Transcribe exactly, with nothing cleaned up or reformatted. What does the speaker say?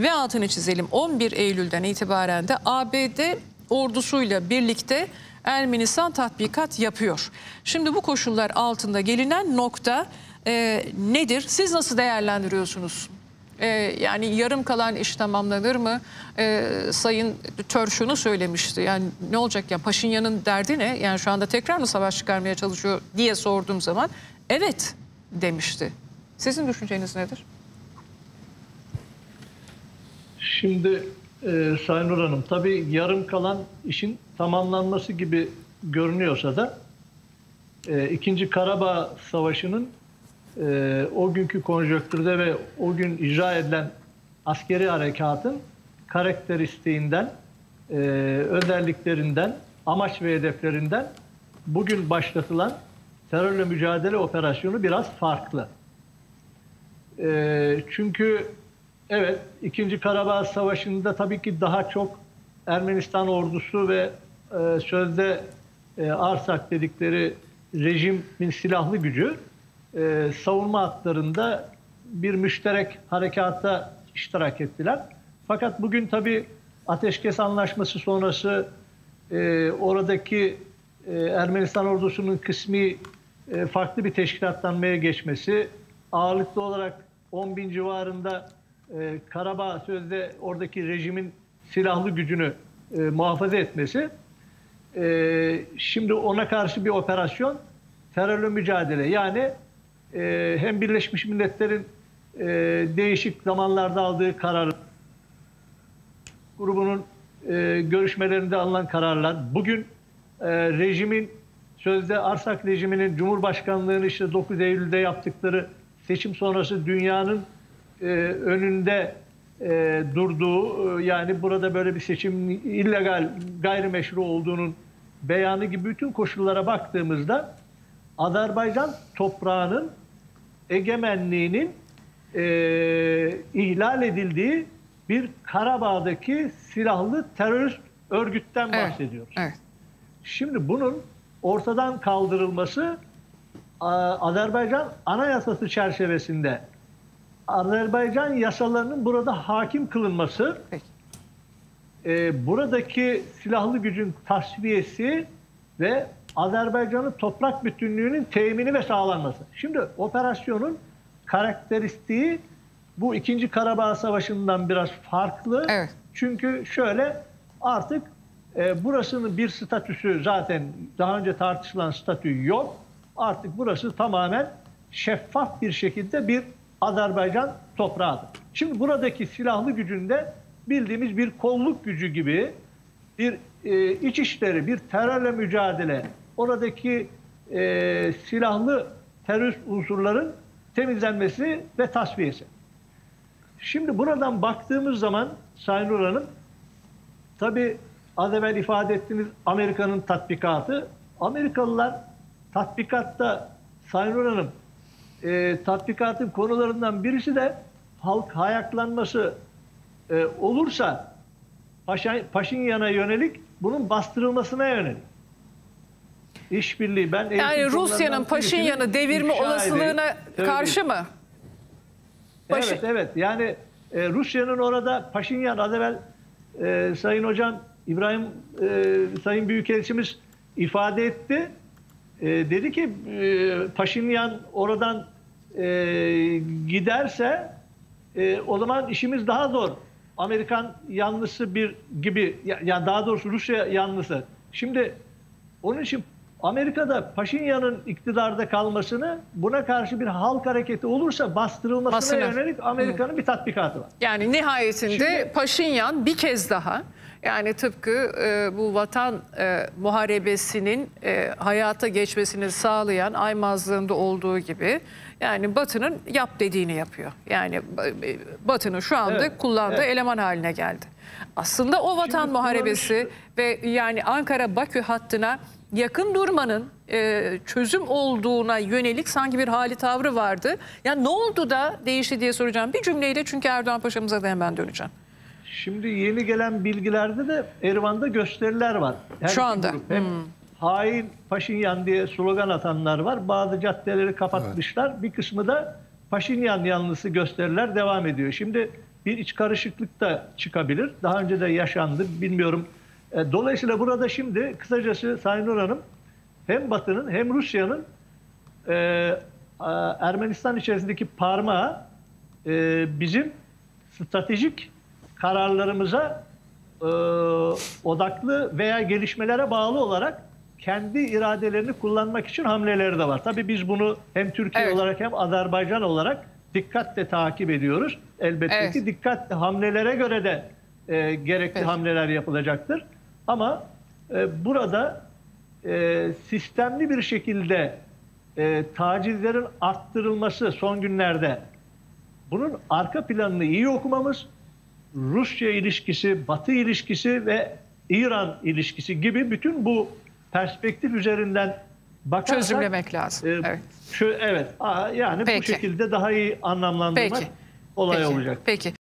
Ve altını çizelim, on bir Eylül'den itibaren de A B D ordusuyla birlikte Ermenistan tatbikat yapıyor. Şimdi bu koşullar altında gelinen nokta e, nedir? Siz nasıl değerlendiriyorsunuz? E, yani yarım kalan iş tamamlanır mı? E, Sayın Tör şunu söylemişti. Yani ne olacak ya? Paşinyan'ın derdi ne? Yani şu anda tekrar mı savaş çıkarmaya çalışıyor diye sorduğum zaman evet demişti. Sizin düşünceniz nedir? Şimdi e, Sayın Nur Hanım, tabii yarım kalan işin tamamlanması gibi görünüyorsa da e, ikinci Karabağ Savaşı'nın e, o günkü konjonktürde ve o gün icra edilen askeri harekatın karakteristiğinden, e, özelliklerinden, amaç ve hedeflerinden bugün başlatılan terörle mücadele operasyonu biraz farklı. E, çünkü evet, ikinci Karabağ Savaşı'nda tabii ki daha çok Ermenistan ordusu ve e, sözde e, Artsakh dedikleri rejimin silahlı gücü e, savunma hatlarında bir müşterek harekata iştirak ettiler. Fakat bugün tabii ateşkes anlaşması sonrası e, oradaki e, Ermenistan ordusunun kısmi e, farklı bir teşkilatlanmaya geçmesi, ağırlıklı olarak on bin civarında Ee, Karabağ sözde oradaki rejimin silahlı gücünü e, muhafaza etmesi, e, şimdi ona karşı bir operasyon terörle mücadele, yani e, hem Birleşmiş Milletler'in e, değişik zamanlarda aldığı karar, grubunun e, görüşmelerinde alınan kararlar, bugün e, rejimin sözde Artsakh rejiminin Cumhurbaşkanlığını işte dokuz Eylül'de yaptıkları seçim sonrası dünyanın Ee, önünde e, durduğu, e, yani burada böyle bir seçim illegal, gayrimeşru olduğunun beyanı gibi bütün koşullara baktığımızda Azerbaycan toprağının egemenliğinin e, ihlal edildiği bir Karabağ'daki silahlı terörist örgütten bahsediyoruz. Evet, evet. Şimdi bunun ortadan kaldırılması a, Azerbaycan Anayasası çerçevesinde Azerbaycan yasalarının burada hakim kılınması, e, buradaki silahlı gücün tasfiyesi ve Azerbaycan'ın toprak bütünlüğünün temini ve sağlanması. Şimdi operasyonun karakteristiği bu ikinci Karabağ Savaşı'ndan biraz farklı. Evet. Çünkü şöyle, artık e, burasının bir statüsü, zaten daha önce tartışılan statü yok. Artık burası tamamen şeffaf bir şekilde bir Azerbaycan toprağıdır. Şimdi buradaki silahlı gücünde bildiğimiz bir kolluk gücü gibi bir e, iç işleri, bir terörle mücadele, oradaki e, silahlı terörist unsurların temizlenmesi ve tasfiyesi. Şimdi buradan baktığımız zaman Sayın Nur Hanım, tabii az evvel ifade ettiğiniz Amerika'nın tatbikatı, Amerikalılar tatbikatta Sayın Nur Hanım, E, tatbikatın konularından birisi de halk ayaklanması e, olursa Paşa, Paşinyan'a yönelik, bunun bastırılmasına yönelik. İşbirliği, ben yani Rusya'nın Paşinyan'ı devirme olasılığına karşı mı? Paşin... Evet, evet. Yani e, Rusya'nın orada Paşinyan, az evvel e, Sayın Hocam İbrahim e, Sayın Büyükelçimiz ifade etti. E, dedi ki e, Paşinyan oradan e, giderse e, o zaman işimiz daha zor. Amerikan yanlısı bir gibi, ya, ya daha doğrusu Rusya yanlısı. Şimdi onun için Amerika'da Paşinyan'ın iktidarda kalmasını, buna karşı bir halk hareketi olursa bastırılmasına Basına. yönelik Amerika'nın bir tatbikatı var. Yani nihayetinde Şimdi, Paşinyan bir kez daha, yani tıpkı e, bu vatan e, muharebesinin e, hayata geçmesini sağlayan aymazlığında olduğu gibi, yani Batı'nın yap dediğini yapıyor. Yani Batı'nın şu anda evet, kullandığı evet. eleman haline geldi. Aslında o vatan Şimdi, muharebesi ve yani Ankara-Bakü hattına yakın durmanın e, çözüm olduğuna yönelik sanki bir hali tavrı vardı. Yani ne oldu da değişti diye soracağım bir cümleyle, çünkü Erdoğan Paşa'mıza da hemen döneceğim. Şimdi yeni gelen bilgilerde de Erivan'da gösteriler var. Her Şu anda. Grup, hem hmm. hain Paşinyan diye slogan atanlar var. Bazı caddeleri kapatmışlar. Evet. Bir kısmı da Paşinyan yanlısı gösteriler devam ediyor. Şimdi bir iç karışıklık da çıkabilir. Daha önce de yaşandı, bilmiyorum. Dolayısıyla burada şimdi kısacası Sayın Nur Hanım, hem Batı'nın hem Rusya'nın e, Ermenistan içerisindeki parmağı e, bizim stratejik kararlarımıza e, odaklı veya gelişmelere bağlı olarak kendi iradelerini kullanmak için hamleleri de var. Tabii biz bunu hem Türkiye evet. olarak hem Azerbaycan olarak dikkatle takip ediyoruz. Elbette evet. ki dikkat hamlelere göre de e, gerekli evet. hamleler yapılacaktır. Ama e, burada e, sistemli bir şekilde e, tacizlerin arttırılması son günlerde, bunun arka planını iyi okumamız, Rusya ilişkisi, Batı ilişkisi ve İran ilişkisi gibi bütün bu perspektif üzerinden bakarsak çözümlemek lazım. E, evet. Şu, evet. Aa, yani Peki. bu şekilde daha iyi anlamlandırmak Peki. olay Peki. olacak. Peki.